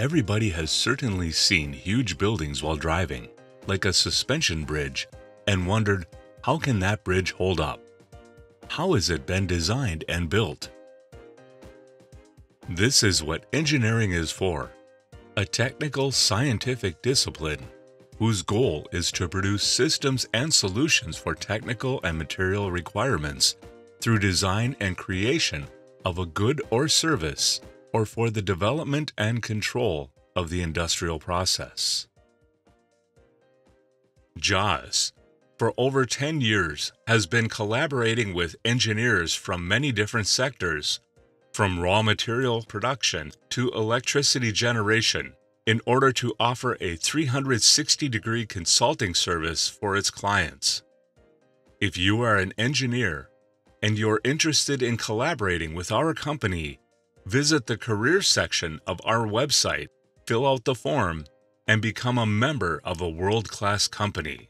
Everybody has certainly seen huge buildings while driving, like a suspension bridge, and wondered, how can that bridge hold up? How has it been designed and built? This is what engineering is for, a technical scientific discipline whose goal is to produce systems and solutions for technical and material requirements through design and creation of a good or service, or for the development and control of the industrial process. JAES, for over 10 years, has been collaborating with engineers from many different sectors, from raw material production to electricity generation, in order to offer a 360-degree consulting service for its clients. If you are an engineer and you're interested in collaborating with our company, visit the career section of our website, fill out the form, and become a member of a world-class company.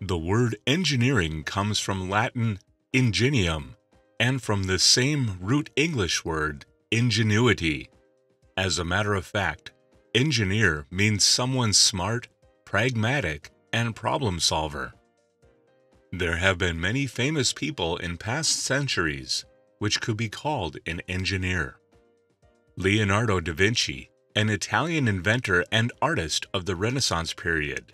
The word engineering comes from Latin ingenium and from the same root English word, ingenuity. As a matter of fact, engineer means someone smart, pragmatic, and problem solver. There have been many famous people in past centuries which could be called an engineer. Leonardo da Vinci, an Italian inventor and artist of the Renaissance period.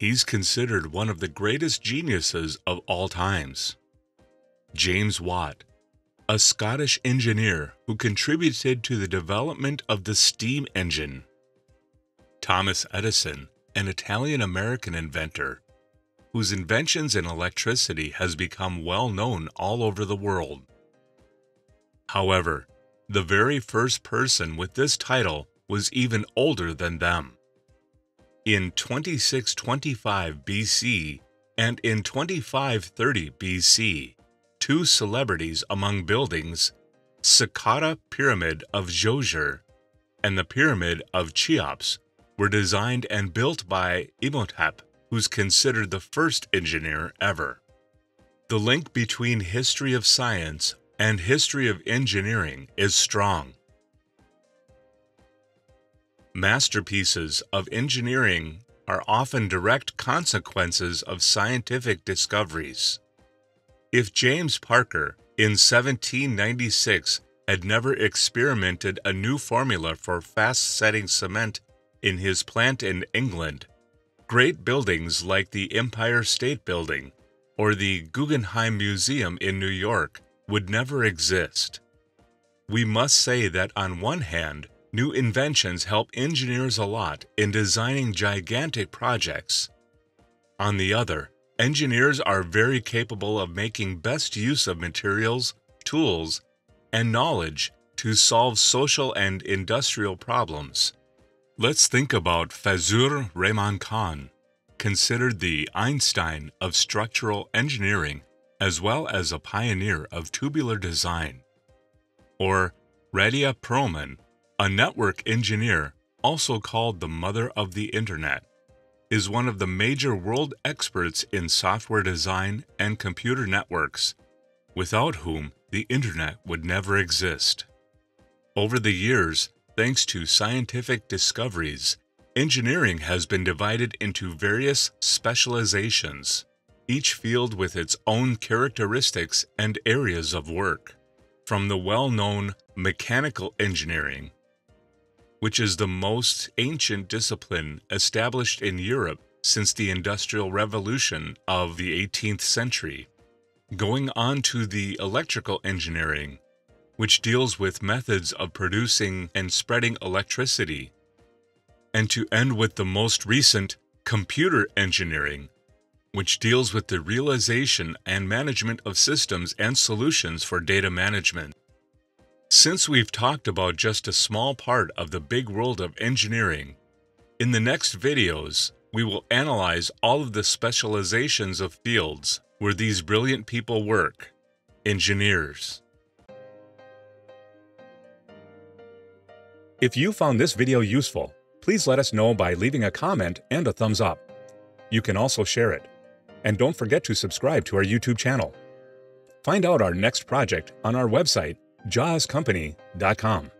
He's considered one of the greatest geniuses of all times. James Watt, a Scottish engineer who contributed to the development of the steam engine. Thomas Edison, an Italian-American inventor, whose inventions in electricity has become well known all over the world. However, the very first person with this title was even older than them. In 2625 BC and in 2530 BC, two celebrities among buildings, Saqqara Pyramid of Djoser and the Pyramid of Cheops, were designed and built by Imhotep, who's considered the first engineer ever. The link between history of science and history of engineering is strong. Masterpieces of engineering are often direct consequences of scientific discoveries. If James Parker in 1796 had never experimented a new formula for fast-setting cement in his plant in England, great buildings like the Empire State Building or the Guggenheim Museum in New York would never exist. We must say that on one hand, new inventions help engineers a lot in designing gigantic projects. On the other, engineers are very capable of making best use of materials, tools, and knowledge to solve social and industrial problems. Let's think about Fazlur Rahman Khan, considered the Einstein of structural engineering as well as a pioneer of tubular design. Or Radia Perlman, a network engineer, also called the mother of the internet, is one of the major world experts in software design and computer networks, without whom the internet would never exist. Over the years, thanks to scientific discoveries, engineering has been divided into various specializations, each field with its own characteristics and areas of work, from the well-known mechanical engineering, which is the most ancient discipline established in Europe since the Industrial Revolution of the 18th century, going on to the electrical engineering, which deals with methods of producing and spreading electricity, and to end with the most recent computer engineering, which deals with the realization and management of systems and solutions for data management. Since we've talked about just a small part of the big world of engineering, in the next videos, we will analyze all of the specializations of fields where these brilliant people work, engineers. If you found this video useful, please let us know by leaving a comment and a thumbs up. You can also share it. And don't forget to subscribe to our YouTube channel. Find out our next project on our website, jaescompany.com.